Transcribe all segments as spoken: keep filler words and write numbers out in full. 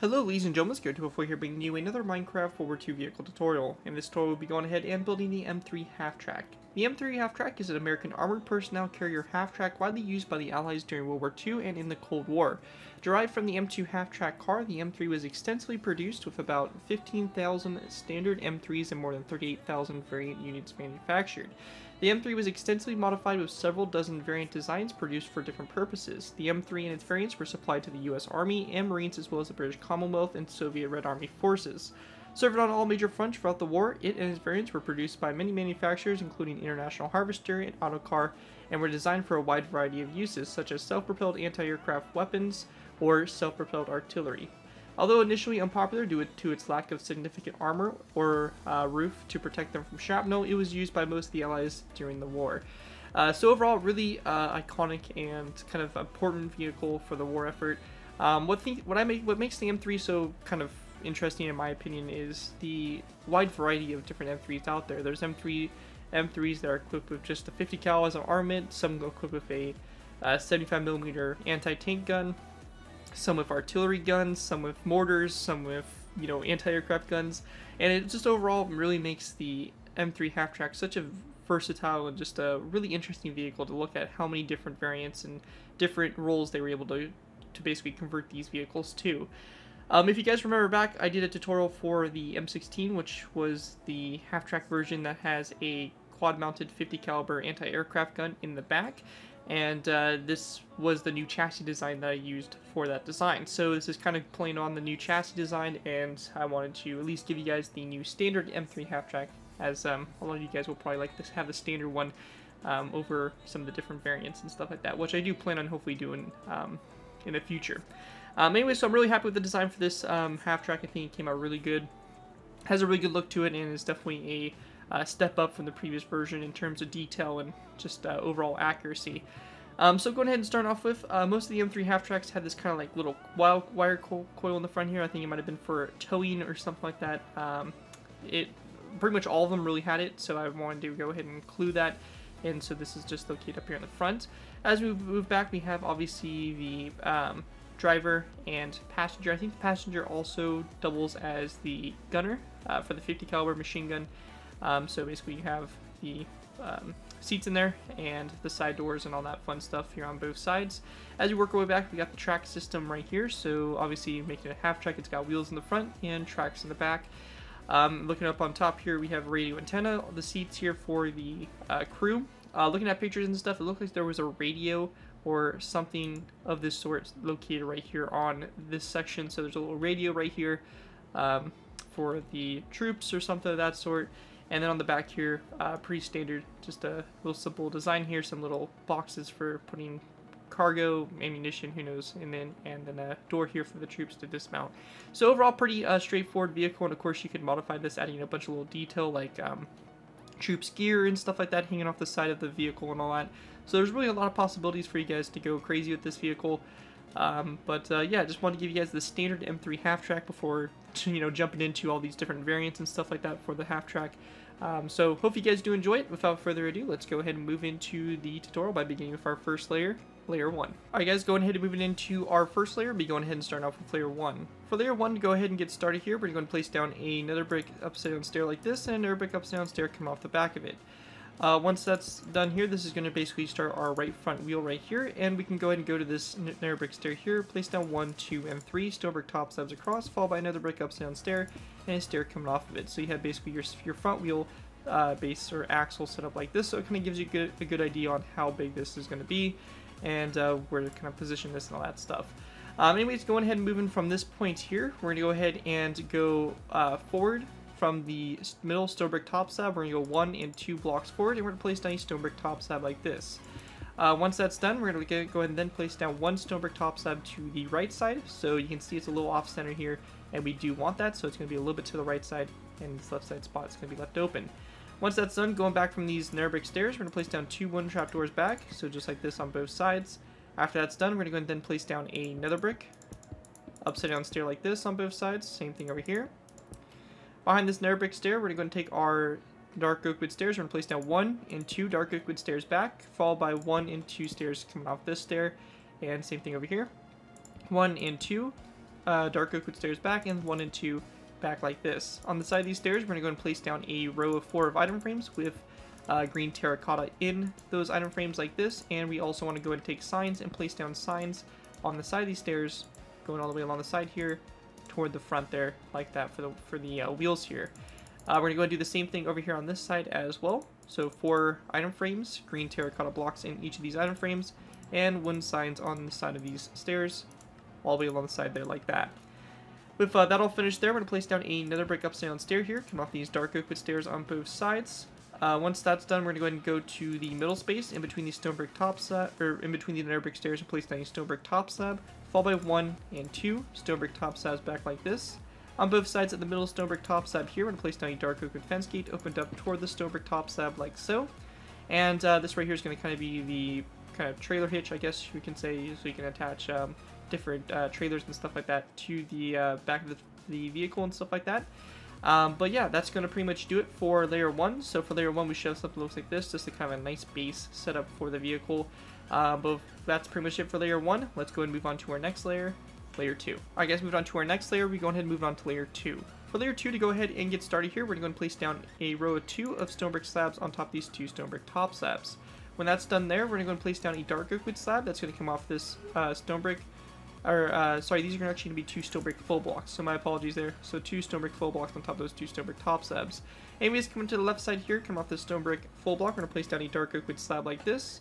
Hello ladies and gentlemen, Garrett two by four here bringing you another Minecraft World War Two vehicle tutorial. In this tutorial we'll be going ahead and building the M three half-track. The M three half-track is an American armored personnel carrier half-track widely used by the Allies during World War Two and in the Cold War. Derived from the M two half-track car, the M three was extensively produced with about fifteen thousand standard M threes and more than thirty-eight thousand variant units manufactured. The M three was extensively modified with several dozen variant designs produced for different purposes. The M three and its variants were supplied to the U S Army and Marines as well as the British Commonwealth and Soviet Red Army forces. Served on all major fronts throughout the war, it and its variants were produced by many manufacturers including International Harvester and Auto Car, and were designed for a wide variety of uses such as self-propelled anti-aircraft weapons or self-propelled artillery. Although initially unpopular due to its lack of significant armor or uh, roof to protect them from shrapnel, it was used by most of the Allies during the war. Uh, so overall, really uh, iconic and kind of important vehicle for the war effort. Um, what the, what I make what makes the M three so kind of interesting, in my opinion, is the wide variety of different M threes out there. There's M three M threes that are equipped with just the fifty cal as an armament. Some go equipped with a uh, seventy-five millimeter anti-tank gun. Some with artillery guns, some with mortars, some with, you know, anti-aircraft guns, and it just overall really makes the M three half-track such a versatile and just a really interesting vehicle to look at how many different variants and different roles they were able to, to basically convert these vehicles to. Um, if you guys remember back, I did a tutorial for the M sixteen, which was the half-track version that has a quad-mounted fifty caliber anti-aircraft gun in the back. And uh, this was the new chassis design that I used for that design. So this is kind of playing on the new chassis design, and I wanted to at least give you guys the new standard M three half-track, as um, a lot of you guys will probably like to have the standard one um, over some of the different variants and stuff like that, which I do plan on hopefully doing um, in the future. Um, anyway, so I'm really happy with the design for this um, half-track. I think it came out really good. Has a really good look to it, and is definitely a Uh, step up from the previous version in terms of detail and just uh, overall accuracy. Um, so going ahead and start off with, uh, most of the M three half-tracks had this kind of like little wire co coil in the front here. I think it might have been for towing or something like that. Um, it pretty much all of them really had it, so I wanted to go ahead and include that. And so this is just located up here in the front. As we move back, we have obviously the um, driver and passenger. I think the passenger also doubles as the gunner uh, for the fifty caliber machine gun. Um, so basically you have the um, seats in there and the side doors and all that fun stuff here on both sides. As you work our way back, we got the track system right here. So obviously making it a half track, it's got wheels in the front and tracks in the back. Um, looking up on top here, we have radio antenna, the seats here for the uh, crew. Uh, looking at pictures and stuff, it looked like there was a radio or something of this sort located right here on this section. So there's a little radio right here um, for the troops or something of that sort. And then on the back here, uh, pretty standard, just a little simple design here, some little boxes for putting cargo, ammunition, who knows, and then and then a door here for the troops to dismount. So overall, pretty uh, straightforward vehicle, and of course you could modify this, adding a bunch of little detail like um, troops gear and stuff like that, hanging off the side of the vehicle and all that. So there's really a lot of possibilities for you guys to go crazy with this vehicle. Um, but uh, yeah, just wanted to give you guys the standard M three half-track before, you know, jumping into all these different variants and stuff like that for the half-track. Um, so hope you guys do enjoy it. Without further ado, let's go ahead and move into the tutorial by beginning with our first layer, layer one. Alright guys, going ahead and moving into our first layer, be going ahead and starting off with layer one. For layer one, go ahead and get started here. We're going to place down another brick upside down stair like this, and another brick upside down stair come off the back of it. Uh, once that's done here, this is going to basically start our right front wheel right here, and we can go ahead and go to this narrow brick stair here, place down one, two, and three, steel brick top slabs across, followed by another brick upside down stair, and a stair coming off of it. So you have basically your, your front wheel uh, base or axle set up like this, so it kind of gives you good, a good idea on how big this is going to be, and uh, where to kind of position this and all that stuff. Um, anyways, going ahead and moving from this point here, we're going to go ahead and go uh, forward. From the middle stone brick top slab, we're going to go one and two blocks forward, and we're going to place down a stone brick top slab like this. Uh, once that's done, we're going to go ahead and then place down one stone brick top slab to the right side. So you can see it's a little off center here, and we do want that, so it's going to be a little bit to the right side, and this left side spot is going to be left open. Once that's done, going back from these narrow brick stairs, we're going to place down two one trap doors back, so just like this on both sides. After that's done, we're going to go ahead and then place down another brick upside down stair like this on both sides. Same thing over here. Behind this narrow brick stair, we're going to take our dark oak wood stairs. We're going to place down one and two dark oak wood stairs back, followed by one and two stairs coming off this stair, and same thing over here. One and two, uh, dark oak wood stairs back, and one and two back like this. On the side of these stairs, we're going to go and place down a row of four of item frames with uh, green terracotta in those item frames like this. And we also want to go and take signs and place down signs on the side of these stairs, going all the way along the side here toward the front there, like that for the, for the uh, wheels here. Uh, we're going to go and do the same thing over here on this side as well. So four item frames, green terracotta blocks in each of these item frames, and wooden signs on the side of these stairs, all the way along the side there like that. With uh, that all finished there, we're going to place down another brick upside down stair here, come off these dark oak wood stairs on both sides. Uh, once that's done, we're going to go ahead and go to the middle space in between these stone brick tops, uh, or in between the nether brick stairs, and place down a stone brick top slab, followed by one and two stone brick top slabs back like this. On both sides at the middle stone brick top slab here, we're going to place down a dark oak wood fence gate opened up toward the stone brick top slab like so. And uh, this right here is going to kind of be the kind of trailer hitch, I guess you can say, so you can attach um, different uh, trailers and stuff like that to the uh, back of the, the vehicle and stuff like that. Um, but yeah, that's going to pretty much do it for layer one. So for layer one, we should have something that looks like this, just a kind of a nice base setup for the vehicle. Uh, but that's pretty much it for layer one. Let's go ahead and move on to our next layer, layer two. Alright guys, moved on to our next layer. We go ahead and move on to layer two. For layer two, to go ahead and get started here, we're going to go and place down a row of two of stone brick slabs on top of these two stone brick top slabs. When that's done there, we're going to go and place down a dark oak wood slab that's going to come off this uh, stone brick. Or, uh, sorry, these are actually going to be two stone brick full blocks, so my apologies there. So two stone brick full blocks on top of those two stone brick top slabs. Anyways, coming to the left side here, come off this stone brick full block, we're going to place down a dark oak wood slab like this.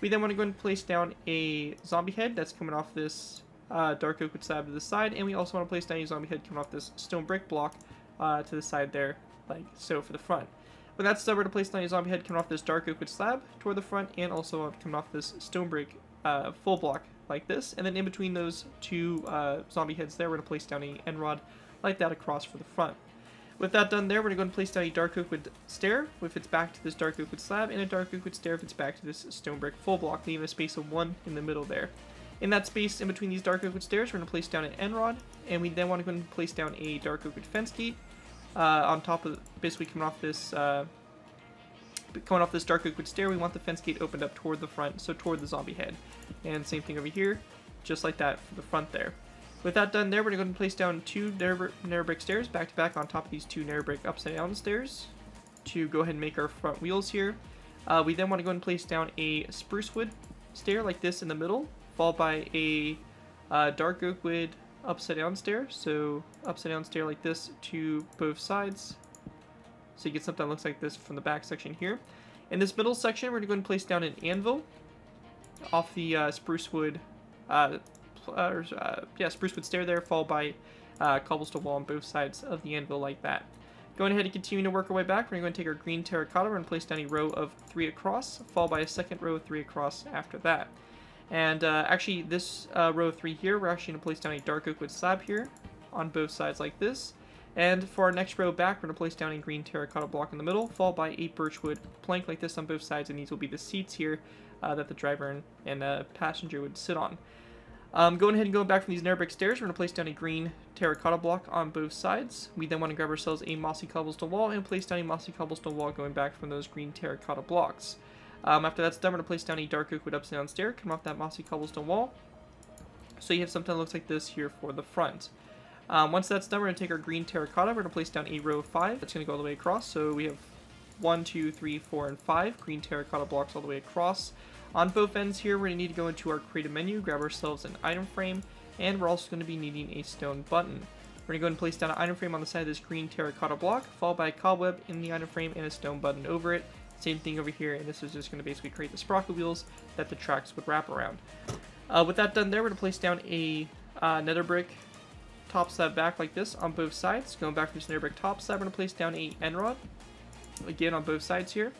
We then want to go and place down a zombie head that's coming off this uh, dark oak wood slab to the side, and we also want to place down a zombie head coming off this stone brick block uh, to the side there, like so for the front. When that's done, we're going to place down a zombie head coming off this dark oak wood slab toward the front, and also coming off this stone brick uh, full block like this, and then in between those two uh, zombie heads there, we're going to place down an end rod like that across for the front. With that done there, we're going to go and place down a dark oak wood stair if it's back to this dark oak wood slab, and a dark oak wood stair if it's back to this stone brick full block, leaving a space of one in the middle there. In that space in between these dark oak wood stairs, we're going to place down an end rod, and we then want to go and place down a dark oak wood fence gate uh, on top of, basically coming off this uh, Coming off this dark oak wood stair, we want the fence gate opened up toward the front, so toward the zombie head. And same thing over here, just like that for the front there. With that done there, we're going to go ahead and place down two narrow brick stairs back to back on top of these two narrow brick upside down stairs to go ahead and make our front wheels here. Uh, we then want to go ahead and place down a spruce wood stair like this in the middle, followed by a uh, dark oak wood upside down stair, so upside down stair like this to both sides. So you get something that looks like this from the back section here. In this middle section, we're going to go ahead and place down an anvil off the uh, spruce wood, uh, uh, yeah, spruce wood stair there, followed by uh, cobblestone wall on both sides of the anvil like that. Going ahead and continuing to work our way back, we're going to take our green terracotta, we're going to place down a row of three across, followed by a second row of three across after that. And uh, actually, this uh, row of three here, we're actually going to place down a dark oak wood slab here on both sides like this. And for our next row back, we're going to place down a green terracotta block in the middle, followed by a birchwood plank like this on both sides, and these will be the seats here uh, that the driver and, and uh, passenger would sit on. Um, going ahead and going back from these narrow brick stairs, we're going to place down a green terracotta block on both sides. We then want to grab ourselves a mossy cobblestone wall and place down a mossy cobblestone wall going back from those green terracotta blocks. Um, after that's done, we're going to place down a dark oak wood upside down stair, come off that mossy cobblestone wall, so you have something that looks like this here for the front. Um, once that's done, we're going to take our green terracotta, we're going to place down a row of five. That's going to go all the way across, so we have one, two, three, four, and five green terracotta blocks all the way across. On both ends here, we're going to need to go into our create a menu, grab ourselves an item frame, and we're also going to be needing a stone button. We're going to go ahead and place down an item frame on the side of this green terracotta block, followed by a cobweb in the item frame and a stone button over it. Same thing over here, and this is just going to basically create the sprocket wheels that the tracks would wrap around. Uh, with that done there, we're going to place down a uh, nether brick top slab back like this on both sides. Going back from this nether brick top slab, we're going to place down a end rod again on both sides here.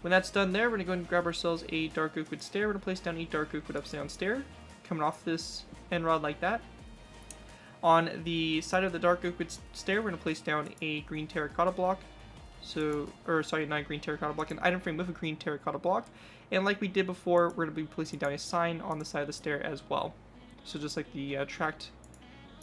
When that's done there, we're going to go and grab ourselves a dark oak wood stair. We're going to place down a dark oak wood upside down stair, coming off this end rod like that. On the side of the dark oak wood stair, we're going to place down a green terracotta block. So, or sorry, not a green terracotta block, an item frame with a green terracotta block. And like we did before, we're going to be placing down a sign on the side of the stair as well. So just like the uh, tracked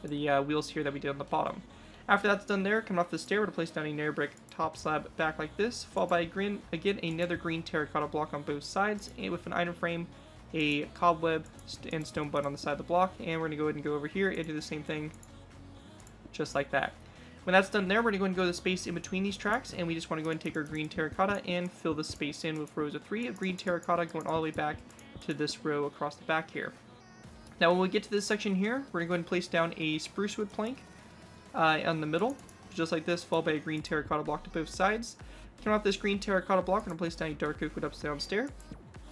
the uh, wheels here that we did on the bottom. After that's done there, coming off the stair, we're going to place down a nether brick top slab back like this, followed by a green, again another green terracotta block on both sides, and with an item frame, a cobweb, st and stone button on the side of the block. And we're going to go ahead and go over here and do the same thing just like that. When that's done there, we're going to go and go to the space in between these tracks, and we just want to go and take our green terracotta and fill the space in with rows of three of green terracotta going all the way back to this row across the back here. Now when we get to this section here, we're going to go ahead and place down a spruce wood plank uh, on the middle, just like this, followed by a green terracotta block to both sides. Coming off this green terracotta block, we're going to place down a dark oak wood upside down stair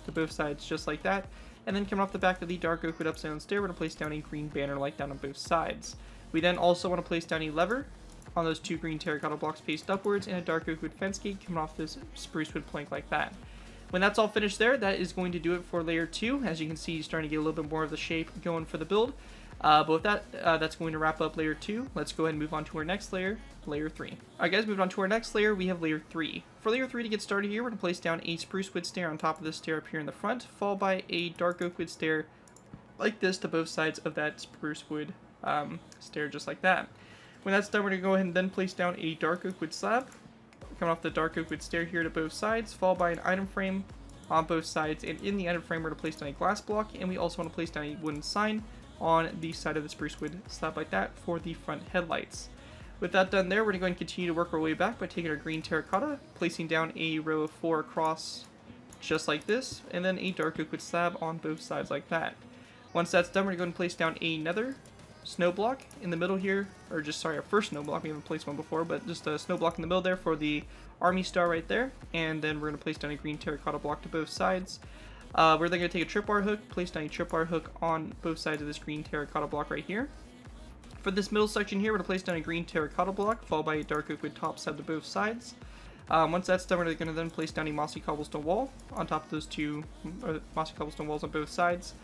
to both sides, just like that. And then coming off the back of the dark oak wood upside down stair, we're going to place down a green banner like down on both sides. We then also want to place down a lever on those two green terracotta blocks faced upwards and a dark oak wood fence gate coming off this spruce wood plank like that. When that's all finished there, that is going to do it for layer two. As you can see, you're starting to get a little bit more of the shape going for the build. Uh, but with that, uh, that's going to wrap up layer two. Let's go ahead and move on to our next layer, layer three. Alright guys, moving on to our next layer, we have layer three. For layer three to get started here, we're going to place down a spruce wood stair on top of this stair up here in the front, followed by a dark oak wood stair like this to both sides of that spruce wood um, stair, just like that. When that's done, we're going to go ahead and then place down a dark oak wood slab coming off the dark oak wood stair here to both sides, followed by an item frame on both sides, and in the item frame we're going to place down a glass block, and we also want to place down a wooden sign on the side of the spruce wood slab like that for the front headlights. With that done there, we're going to go and continue to work our way back by taking our green terracotta, placing down a row of four across just like this, and then a dark oak wood slab on both sides like that. Once that's done, we're going to go and place down another snow block in the middle here, or just sorry, our first snow block, we haven't placed one before, but just a snow block in the middle there for the army star right there, and then we're going to place down a green terracotta block to both sides. Uh, we're then going to take a tripwire hook, place down a tripwire hook on both sides of this green terracotta block right here. For this middle section here, we're going to place down a green terracotta block, followed by a dark oak wood top side to both sides. Um, once that's done, we're going to then place down a mossy cobblestone wall on top of those two uh, mossy cobblestone walls on both sides.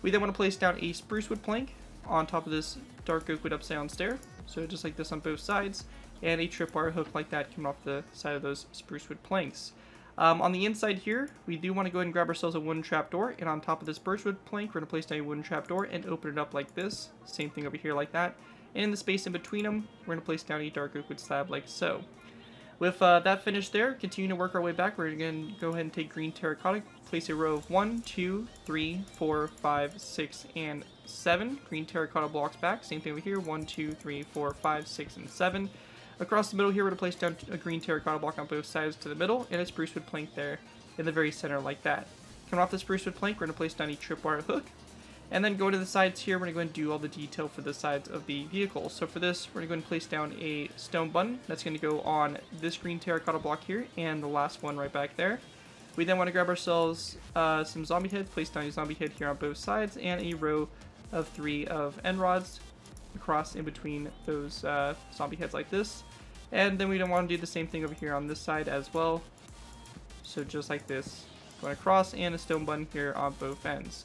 We then want to place down a spruce wood plank on top of this dark oak wood upside down stair, so just like this on both sides, and a tripwire hook like that coming off the side of those spruce wood planks. Um, on the inside here, we do want to go ahead and grab ourselves a wooden trapdoor, and on top of this birchwood plank, we're going to place down a wooden trapdoor and open it up like this. Same thing over here like that. And in the space in between them, we're going to place down a dark oak wood slab like so. With uh, that finished there, continue to work our way back. We're going to go ahead and take green terracotta, place a row of one, two, three, four, five, six, and seven green terracotta blocks back. Same thing over here, one, two, three, four, five, six, and seven. Across the middle here, we're going to place down a green terracotta block on both sides to the middle, and a spruce wood plank there in the very center like that. Coming off the spruce wood plank, we're going to place down a tripwire hook, and then go to the sides here, we're going to go and do all the detail for the sides of the vehicle. So for this, we're going to go and place down a stone button that's going to go on this green terracotta block here, and the last one right back there. We then want to grab ourselves uh, some zombie heads, place down a zombie head here on both sides, and a row of three of end rods across in between those uh, zombie heads like this. And then we don't want to do the same thing over here on this side as well. So just like this, going across, and a stone button here on both ends.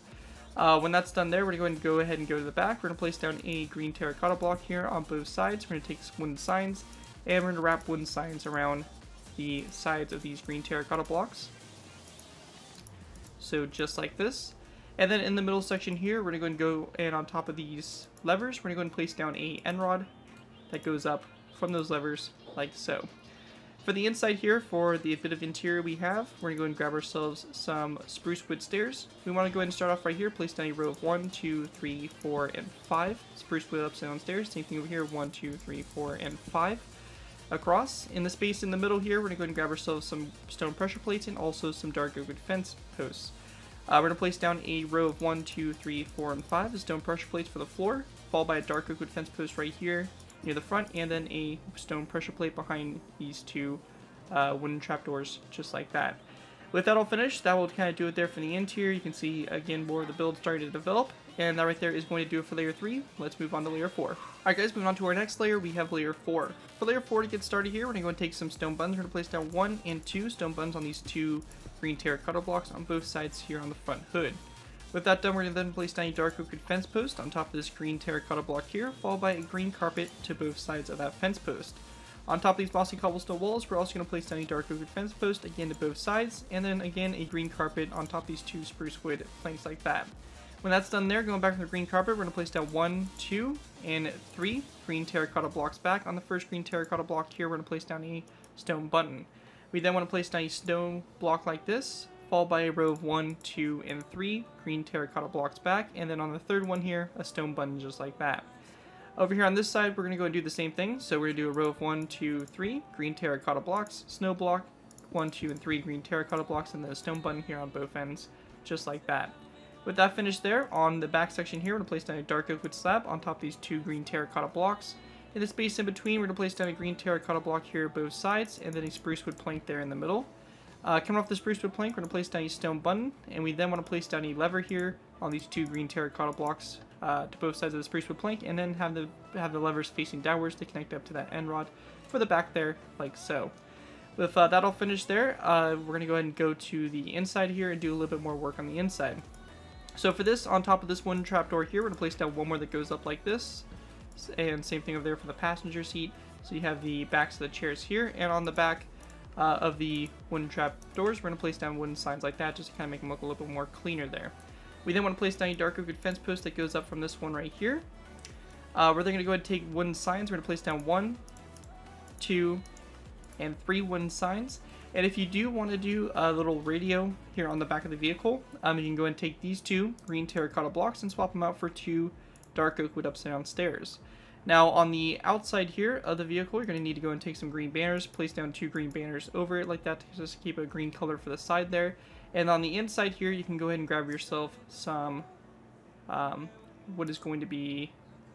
Uh, when that's done there, we're going to go ahead and go to the back. We're going to place down a green terracotta block here on both sides. We're going to take some wooden signs, and we're going to wrap wooden signs around the sides of these green terracotta blocks. So just like this. And then in the middle section here, we're going to go and go and on top of these levers, we're going to go and place down a end rod that goes up from those levers like so. For the inside here, for the bit of interior we have, we're going to go and grab ourselves some spruce wood stairs. We want to go ahead and start off right here, place down a row of one, two, three, four, and five spruce wood upside down stairs. Same thing over here, one, two, three, four, and five across. In the space in the middle here, we're going to go ahead and grab ourselves some stone pressure plates and also some dark oak wood fence posts. Uh, we're going to place down a row of one, two, three, four, and five stone pressure plates for the floor, followed by a dark oak wood fence post right here near the front, and then a stone pressure plate behind these two uh, wooden trapdoors, just like that. With that all finished, that will kind of do it there for the interior. You can see, again, more of the build starting to develop, and that right there is going to do it for layer three. Let's move on to layer four. Alright guys, moving on to our next layer, we have layer four. For layer four to get started here, we're going to go and take some stone buttons. We're going to place down one and two stone buttons on these two green terracotta blocks on both sides here on the front hood. With that done, we're going to then place down a dark oak fence post on top of this green terracotta block here, followed by a green carpet to both sides of that fence post. On top of these mossy cobblestone walls, we're also going to place down a dark oak fence post again to both sides, and then again a green carpet on top of these two spruce wood planks like that. When that's done there, going back to the green carpet, we're going to place down one, two, and three green terracotta blocks back. On the first green terracotta block here, we're going to place down a stone button. We then want to place down a stone block like this, followed by a row of one, two, and three green terracotta blocks back, and then on the third one here, a stone button just like that. Over here on this side, we're going to go and do the same thing. So we're going to do a row of one, two, three green terracotta blocks, snow block, one, two, and three green terracotta blocks, and then a stone button here on both ends, just like that. With that finished there, on the back section here, we're going to place down a dark oak wood slab on top of these two green terracotta blocks. In the space in between, we're going to place down a green terracotta block here at both sides, and then a spruce wood plank there in the middle. Uh, coming off the spruce wood plank, we're going to place down a stone button, and we then want to place down a lever here on these two green terracotta blocks uh, to both sides of the spruce wood plank, and then have the have the levers facing downwards to connect up to that end rod for the back there, like so. With uh, that all finished there, uh, we're going to go ahead and go to the inside here and do a little bit more work on the inside. So for this, on top of this one trapdoor here, we're going to place down one more that goes up like this, and same thing over there for the passenger seat. So you have the backs of the chairs here, and on the back Uh, of the wooden trap doors, we're going to place down wooden signs like that just to kind of make them look a little bit more cleaner there. We then want to place down a dark oak fence post that goes up from this one right here. Uh, we're then going to go ahead and take wooden signs. We're going to place down one, two, and three wooden signs. And if you do want to do a little radio here on the back of the vehicle, um, you can go ahead and take these two green terracotta blocks and swap them out for two dark oak wood upside down stairs. Now on the outside here of the vehicle, you're going to need to go and take some green banners, place down two green banners over it like that to just keep a green color for the side there. And on the inside here, you can go ahead and grab yourself some, um, what is going to be,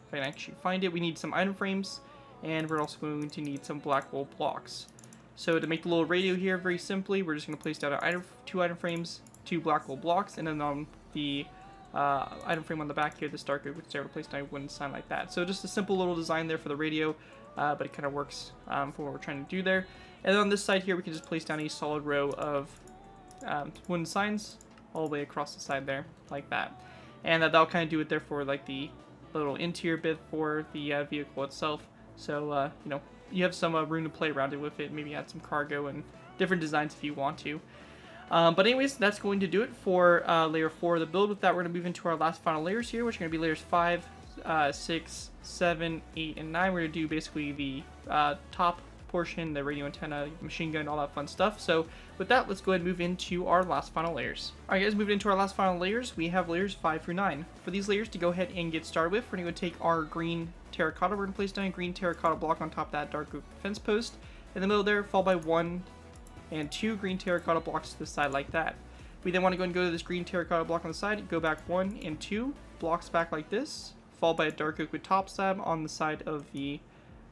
if I can actually find it, we need some item frames, and we're also going to need some black wool blocks. So to make the little radio here, very simply, we're just going to place down an item, two item frames, two black wool blocks, and then on the Uh, item frame on the back here, this dark oak wood stair, replaced by a wooden sign like that. So just a simple little design there for the radio, uh, but it kind of works um, for what we're trying to do there. And then on this side here, we can just place down a solid row of um, wooden signs all the way across the side there, like that. And uh, that'll kind of do it there for like the little interior bit for the uh, vehicle itself. So uh, you know, you have some uh, room to play around it with it, maybe add some cargo and different designs if you want to. Um, but anyways, that's going to do it for uh, layer four of the build. With that, we're going to move into our last final layers here, which are going to be layers five, uh, six, seven, eight, and nine. We're going to do basically the uh, top portion, the radio antenna, machine gun, all that fun stuff. So with that, let's go ahead and move into our last final layers. All right, guys, moving into our last final layers, we have layers five through nine. For these layers to go ahead and get started with, we're going to go take our green terracotta. We're going to place down a green terracotta block on top of that dark oak fence post. In the middle there, followed by one and two green terracotta blocks to the side like that. We then want to go and go to this green terracotta block on the side, go back one and two blocks back like this, followed by a dark oak wood top slab on the side of the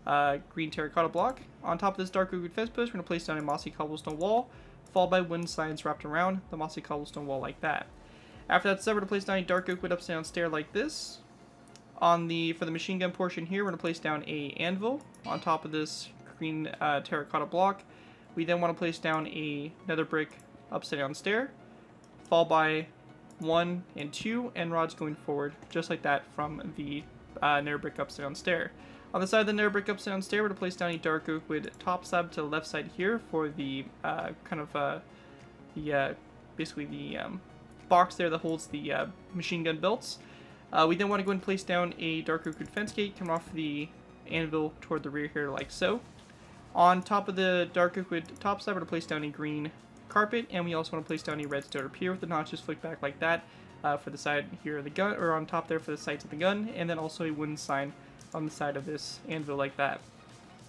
uh, green terracotta block. On top of this dark oak wood fence post, we're going to place down a mossy cobblestone wall, followed by wooden signs wrapped around the mossy cobblestone wall like that. After that's set, we're going to place down a dark oak wood upside down stair like this. On the for the machine gun portion here, we're going to place down a anvil on top of this green uh, terracotta block. We then want to place down a nether brick upside down stair, followed by one and two end rods going forward, just like that from the uh, nether brick upside down stair. On the side of the nether brick upside down stair, we're going to place down a dark oak wood top slab to the left side here for the uh, kind of uh, the uh, basically the um, box there that holds the uh, machine gun belts. Uh, we then want to go and place down a dark oak wood fence gate coming off the anvil toward the rear here, like so. On top of the dark oak wood top slab, we're going to place down a green carpet, and we also want to place down a redstone up here with the notches flicked back like that uh, for the side here of the gun, or on top there for the sights of the gun, and then also a wooden sign on the side of this anvil like that.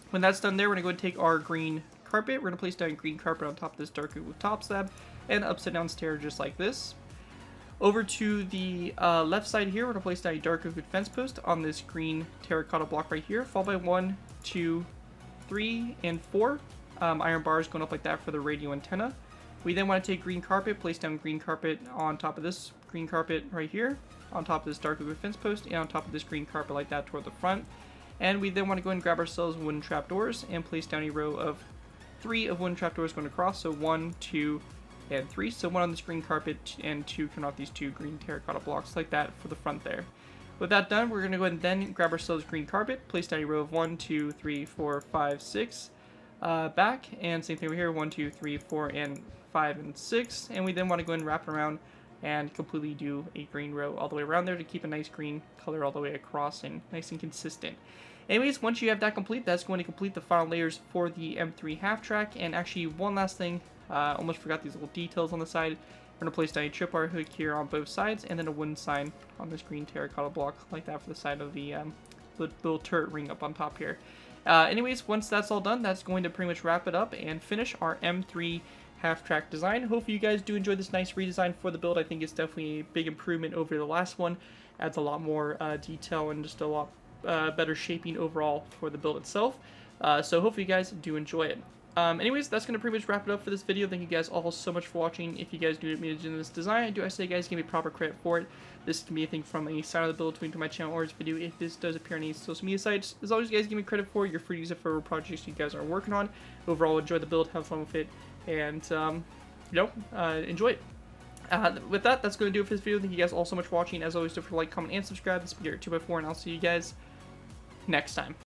When that's done there, we're going to go and take our green carpet. We're going to place down a green carpet on top of this dark oak wood top slab, and upside down stair just like this. Over to the uh, left side here, we're going to place down a dark oak wood fence post on this green terracotta block right here, followed by one, two, three and four um, iron bars going up like that for the radio antenna. We then want to take green carpet, place down green carpet on top of this green carpet right here, on top of this dark oak fence post, and on top of this green carpet like that toward the front. And we then want to go and grab ourselves wooden trapdoors and place down a row of three of wooden trapdoors going across, so one, two, and three. So one on this green carpet and two coming off these two green terracotta blocks like that for the front there. With that done, we're going to go ahead and then grab ourselves green carpet, place down a row of one, two, three, four, five, six uh, back, and same thing over here, one, two, three, four, and five, and six, and we then want to go ahead and wrap it around and completely do a green row all the way around there to keep a nice green color all the way across and nice and consistent. Anyways, once you have that complete, that's going to complete the final layers for the M three half-track. And actually, one last thing, I uh, almost forgot these little details on the side. We're going to place down a trip wire hook here on both sides, and then a wooden sign on this green terracotta block like that for the side of the um, the little turret ring up on top here. Uh, anyways, once that's all done, that's going to pretty much wrap it up and finish our M three half-track design. Hopefully you guys do enjoy this nice redesign for the build. I think it's definitely a big improvement over the last one. Adds a lot more uh, detail and just a lot uh, better shaping overall for the build itself. Uh, so hopefully you guys do enjoy it. Um, anyways, that's going to pretty much wrap it up for this video. Thank you guys all so much for watching. If you guys do need me to do this design, I do I say you guys give me proper credit for it. This can be anything from a side of the build tweet to my channel or this video if this does appear on any social media sites. As always, you guys give me credit for it. You're free to use it for projects you guys are working on. Overall, enjoy the build, have fun with it, and, um, you know, uh, enjoy it. Uh, with that, that's going to do it for this video. Thank you guys all so much for watching. As always, don't forget to like, comment, and subscribe. This has been Garrett two by four, and I'll see you guys next time.